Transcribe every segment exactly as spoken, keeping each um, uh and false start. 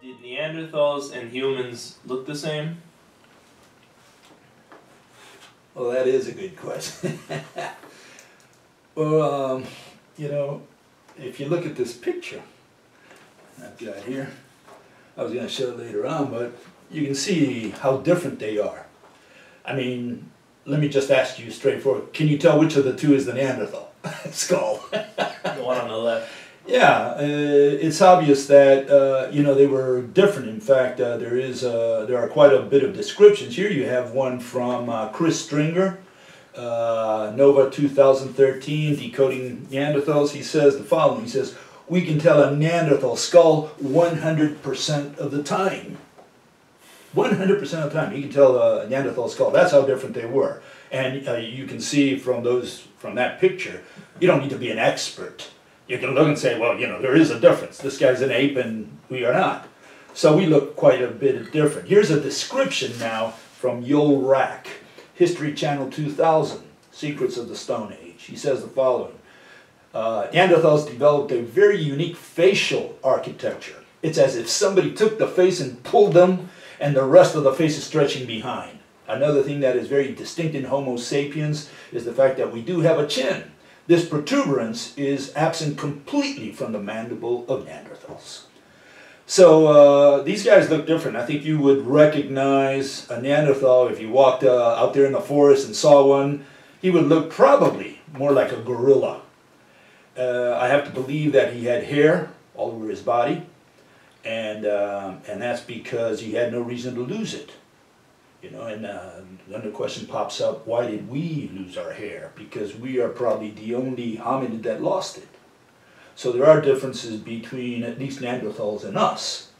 Did Neanderthals and humans look the same? Well, that is a good question. Well, um, you know, if you look at this picture I've got here, I was going to show it later on, but you can see how different they are. I mean, let me just ask you straightforward, can you tell which of the two is the Neanderthal skull? The one on the left. Yeah, uh, it's obvious that uh, you know, they were different. In fact, uh, there is uh, there are quite a bit of descriptions here. You have one from uh, Chris Stringer, uh, NOVA two thousand thirteen, Decoding Neanderthals. He says the following. He says, "We can tell a Neanderthal skull one hundred percent of the time. one hundred percent of the time, you can tell a Neanderthal skull." That's how different they were. And uh, you can see from those from that picture, you don't need to be an expert. You can look and say, well, you know, there is a difference. This guy's an ape and we are not. So we look quite a bit different. Here's a description now from Yul Rack, History Channel two thousand, Secrets of the Stone Age. He says the following. Uh, Neanderthals developed a very unique facial architecture. It's as if somebody took the face and pulled them and the rest of the face is stretching behind. Another thing that is very distinct in Homo sapiens is the fact that we do have a chin. This protuberance is absent completely from the mandible of Neanderthals. So uh, these guys look different. I think you would recognize a Neanderthal if you walked uh, out there in the forest and saw one. He would look probably more like a gorilla. Uh, I have to believe that he had hair all over his body, and, uh, and that's because he had no reason to lose it. You know, and uh, then the question pops up, why did we lose our hair? Because we are probably the only hominid that lost it. So there are differences between at least Neanderthals and us,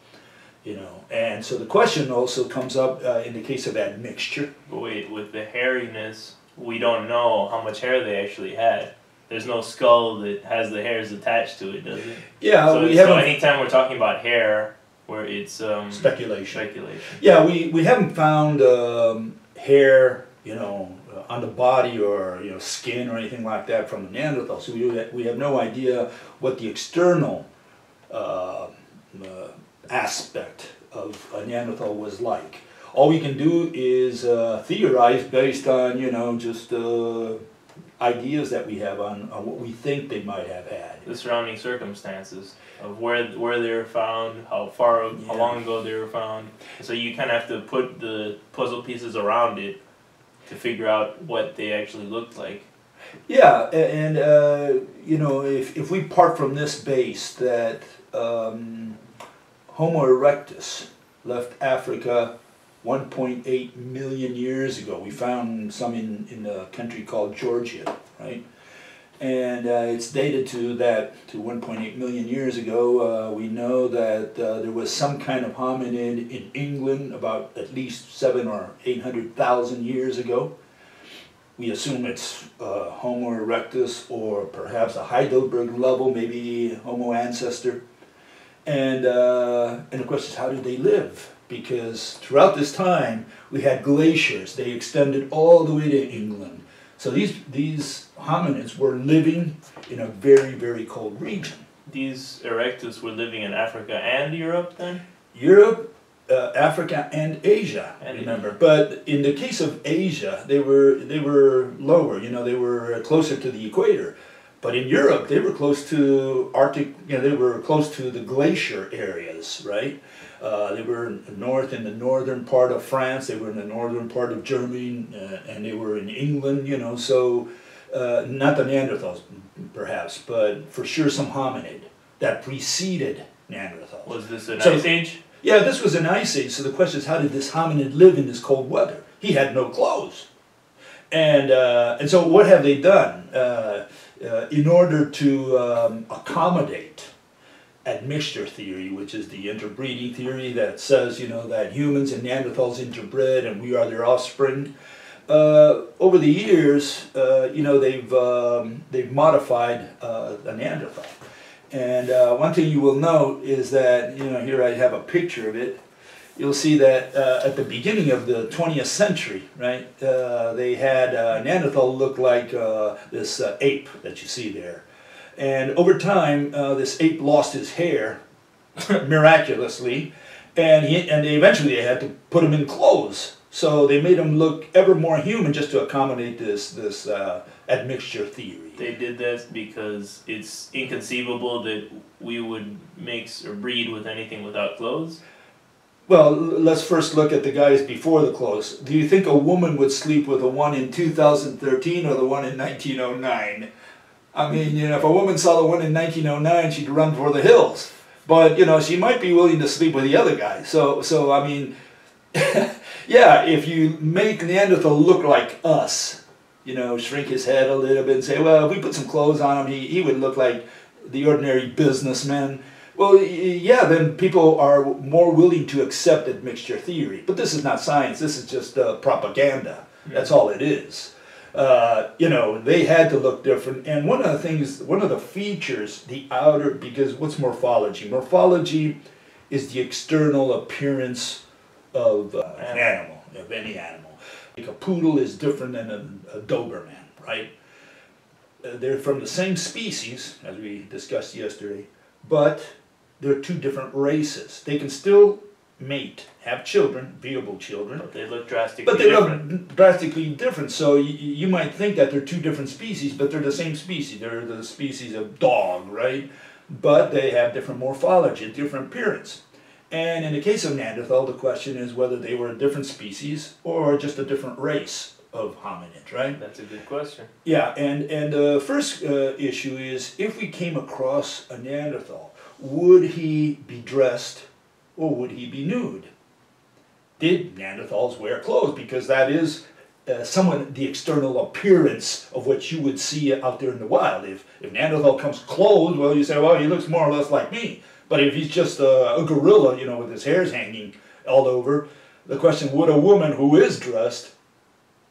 you know. And so the question also comes up uh, in the case of that mixture. But wait, with the hairiness, we don't know how much hair they actually had. There's no skull that has the hairs attached to it, does it? Yeah, so, we haven't... So anytime we're talking about hair... Where it's um, speculation. speculation. Yeah, we, we haven't found um, hair, you know, on the body or, you know, skin or anything like that from the Neanderthal. So we, we have no idea what the external uh, uh, aspect of a Neanderthal was like. All we can do is uh, theorize based on, you know, just uh, ideas that we have on, on what we think they might have had. The surrounding circumstances. Of where where they were found, how far, yeah. how long ago they were found. So you kind of have to put the puzzle pieces around it to figure out what they actually looked like. Yeah, and uh, you know, if if we part from this base that um, Homo erectus left Africa one point eight million years ago, we found some in in a country called Georgia, right? And uh, it's dated to that to one point eight million years ago. Uh, we know that uh, there was some kind of hominid in England about at least seven or eight hundred thousand years ago. We assume it's uh, Homo erectus or perhaps a Heidelberg level, maybe Homo ancestor. And uh, and the question is, how did they live? Because throughout this time we had glaciers. They extended all the way to England. So these these hominids were living in a very, very cold region. These erectus were living in Africa and Europe then? Europe, uh, Africa, and Asia, and remember. Asia. But in the case of Asia, they were, they were lower, you know, they were closer to the equator. But in Europe, they were close to Arctic, you know, they were close to the glacier areas, right? Uh, they were north in the northern part of France, they were in the northern part of Germany, uh, and they were in England, you know, so uh, not the Neanderthals, perhaps, but for sure some hominid that preceded Neanderthals. Was this an so, ice age? Yeah, this was an ice age, so the question is, how did this hominid live in this cold weather? He had no clothes. And, uh, and so what have they done uh, uh, in order to um, accommodate admixture theory, which is the interbreeding theory that says, you know, that humans and Neanderthals interbred and we are their offspring. Uh, over the years, uh, you know, they've, um, they've modified uh, a Neanderthal. And uh, one thing you will note is that, you know, here I have a picture of it. You'll see that uh, at the beginning of the twentieth century, right, uh, they had uh, Neanderthal look like uh, this uh, ape that you see there. And over time, uh, this ape lost his hair miraculously, and he, and they eventually they had to put him in clothes. So they made him look ever more human just to accommodate this this uh, admixture theory. They did that because it's inconceivable that we would mix or breed with anything without clothes. Well, let's first look at the guys before the clothes. Do you think a woman would sleep with the one in two thousand thirteen or the one in nineteen oh nine? I mean, you know, if a woman saw the one in nineteen oh nine, she'd run for the hills. But, you know, she might be willing to sleep with the other guy. So, so I mean, yeah, if you make Neanderthal look like us, you know, shrink his head a little bit and say, well, if we put some clothes on him, he, he would look like the ordinary businessman. Well, yeah, then people are more willing to accept admixture theory. But this is not science. This is just uh, propaganda. That's all it is. Uh, you know, they had to look different. And one of the things, one of the features, the outer, because what's morphology? Morphology is the external appearance of uh, an animal, of any animal. Like a poodle is different than a, a Doberman, right? Uh, they're from the same species, as we discussed yesterday, but they're two different races. They can still mate, have children, viable children. But they look drastically different. But they different. look drastically different. So you, you might think that they're two different species, but they're the same species. They're the species of dog, right? But they have different morphology, different appearance. And in the case of Neanderthal, the question is whether they were a different species or just a different race of hominids, right? That's a good question. Yeah, and, and the first uh, issue is, if we came across a Neanderthal, would he be dressed or would he be nude? Did Neanderthals wear clothes? Because that is uh, somewhat the external appearance of what you would see out there in the wild. If, if Neanderthal comes clothed, well, you say, well, he looks more or less like me. But if he's just a, a gorilla, you know, with his hairs hanging all over, the question, would a woman who is dressed,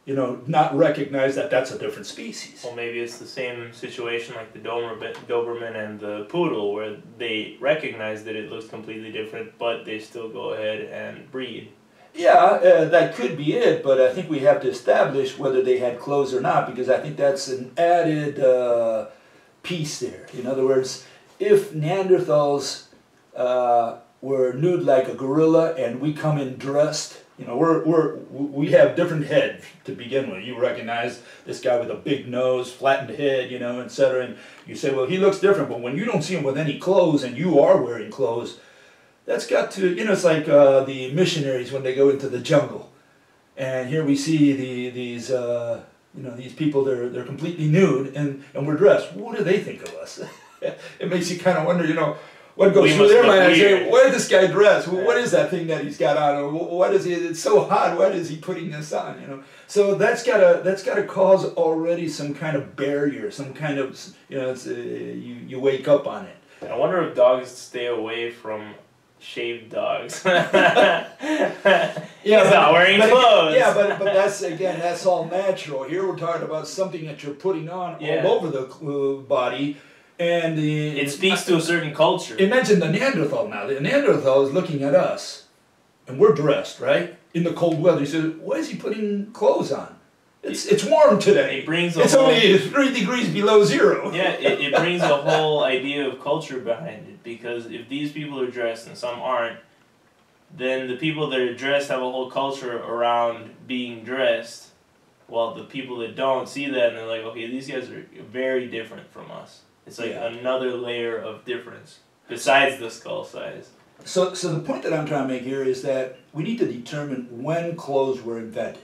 you know, not recognize that that's a different species? Well, maybe it's the same situation like the Doberman and the Poodle, where they recognize that it looks completely different, but they still go ahead and breed. Yeah, uh, that could be it, but I think we have to establish whether they had clothes or not, because I think that's an added uh, piece there. In other words, if Neanderthals uh, were nude like a gorilla and we come in dressed, you know, we're, we're, we have different heads to begin with. You recognize this guy with a big nose, flattened head, you know, et cetera. And you say, well, he looks different. But when you don't see him with any clothes and you are wearing clothes, that's got to, you know, it's like uh, the missionaries when they go into the jungle. And here we see the, these, uh, you know, these people, they're, they're completely nude and, and we're dressed. What do they think of us? It makes you kind of wonder, you know, what goes through their mind and say, where did this guy dress? Well, what is that thing that he's got on? What is he? It's so hot. What is he putting this on? You know, so that's gotta that's gotta cause already some kind of barrier, some kind of, you know, it's, uh, you you wake up on it. I wonder if dogs stay away from shaved dogs. Yeah, he's not wearing but, clothes. Yeah, but but that's again that's all natural. Here we're talking about something that you're putting on yeah. all over the uh, body. And the, it speaks to a certain culture. Imagine the Neanderthal now. The Neanderthal is looking at us, and we're dressed, right? In the cold weather. He says, why is he putting clothes on? It's, it's warm today. It brings a it's whole, only three degrees below zero. Yeah, it, it brings a whole idea of culture behind it, because if these people are dressed and some aren't, then the people that are dressed have a whole culture around being dressed, while the people that don't see that and they're like, okay, these guys are very different from us. It's like yeah. another layer of difference, besides the skull size. So, so the point that I'm trying to make here is that we need to determine when clothes were invented.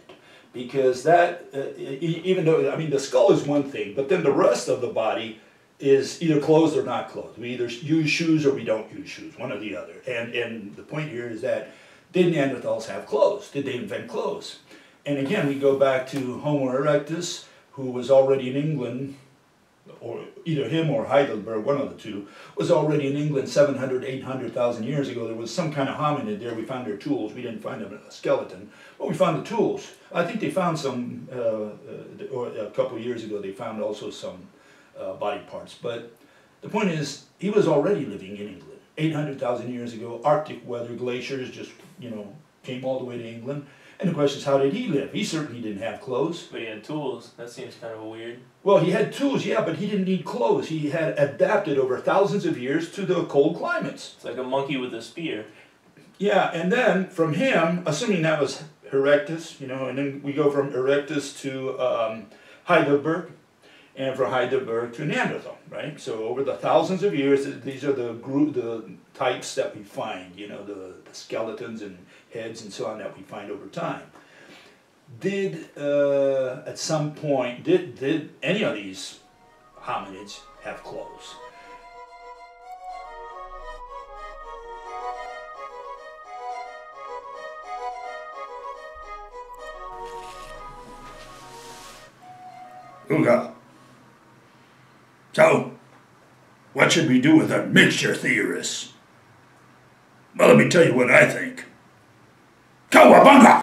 Because that, uh, even though, I mean, the skull is one thing, but then the rest of the body is either clothed or not clothed. We either use shoes or we don't use shoes, one or the other. And, and the point here is that, did Neanderthals have clothes? Did they invent clothes? And again, we go back to Homo erectus, who was already in England, or either him or Heidelberg, one of the two, was already in England seven hundred, eight hundred thousand years ago. There was some kind of hominid there. We found their tools. We didn't find a skeleton, but we found the tools. I think they found some, uh, uh, or a couple of years ago, they found also some uh, body parts. But the point is, he was already living in England. eight hundred thousand years ago, Arctic weather, glaciers just, you know, came all the way to England. And the question is, how did he live? He certainly didn't have clothes. But he had tools. That seems kind of weird. Well, he had tools, yeah, but he didn't need clothes. He had adapted over thousands of years to the cold climates. It's like a monkey with a spear. Yeah, and then from him, assuming that was Erectus, you know, and then we go from Erectus to um, Heidelberg, and from Heidelberg to Neanderthal, right? So over the thousands of years, these are the group, the types that we find, you know, the, the skeletons and heads and so on that we find over time. Did, uh, at some point, did, did any of these hominids have clothes? Uga. So, what should we do with our mixture theorists? Well, let me tell you what I think. Cowabunga!